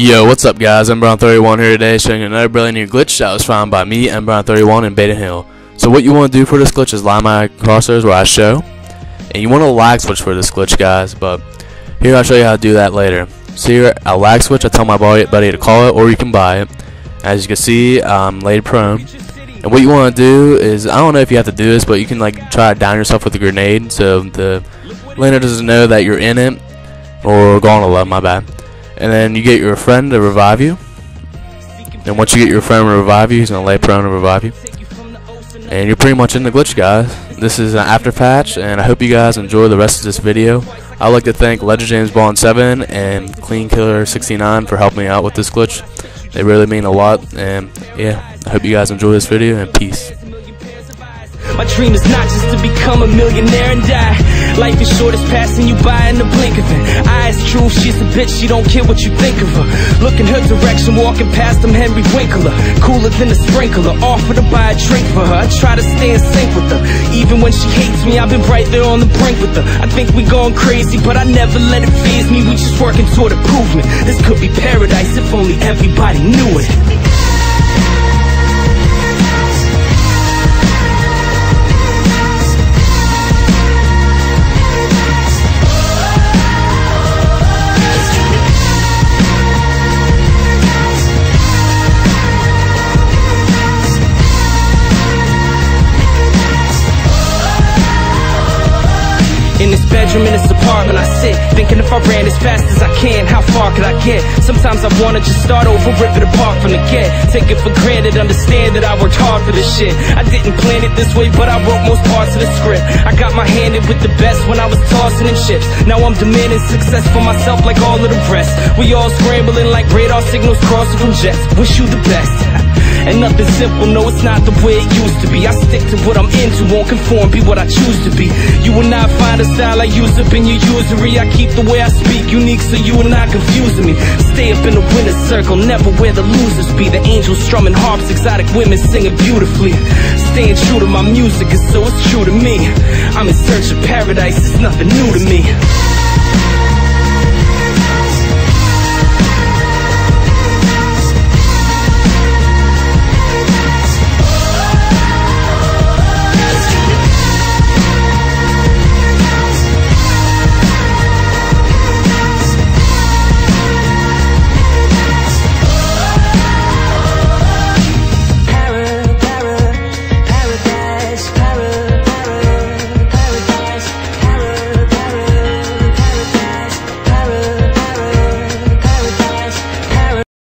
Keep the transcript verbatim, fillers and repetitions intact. Yo, what's up guys, N Brown thirty-one here today showing another brilliant new glitch that was found by me, N Brown thirty-one, in Baden Hill. So what you want to do for this glitch is line my crosshairs where I show, and you want to lag switch for this glitch guys, but here I'll show you how to do that later. So here I lag switch, I tell my buddy to call it or you can buy it. As you can see, I'm laid prone, and what you want to do is, I don't know if you have to do this, but you can like try to down yourself with a grenade so the laner doesn't know that you're in it, or gone to love, my bad. And then you get your friend to revive you. And once you get your friend to revive you, he's going to lay prone to revive you. And you're pretty much in the glitch, guys. This is an after patch, and I hope you guys enjoy the rest of this video. I'd like to thank Legend James Bond seven and Clean Killer sixty-nine for helping me out with this glitch. They really mean a lot, and yeah, I hope you guys enjoy this video, and peace. My dream is not just to become a millionaire and die. Life is short, it's passing you by in the blink of an eye. It's true, she's a bitch, she don't care what you think of her. Look in her direction, walking past him, Henry Winkler. Cooler than a sprinkler, offer to buy a drink for her. I try to stay in sync with her, even when she hates me, I've been right there on the brink with her. I think we gone crazy, but I never let it faze me. We just working toward improvement. This could be paradise if only everybody knew it. In this bedroom, in this apartment, I sit thinking if I ran as fast as I can, how far could I get? Sometimes I wanna just start over, rip it apart from the get. Take it for granted, understand that I worked hard for this shit. I didn't plan it this way, but I wrote most parts of the script. I got my hand in with the best when I was tossing in chips. Now I'm demanding success for myself like all of the rest. We all scrambling like radar signals crossing from jets. Wish you the best. And nothing's simple, no, it's not the way it used to be. I stick to what I'm into, won't conform, be what I choose to be. You will not find a style I use up in your usury. I keep the way I speak unique so you are not confusing me. Stay up in the winner's circle, never where the losers be. The angels strumming harps, exotic women singing beautifully. Staying true to my music and so it's true to me. I'm in search of paradise, it's nothing new to me.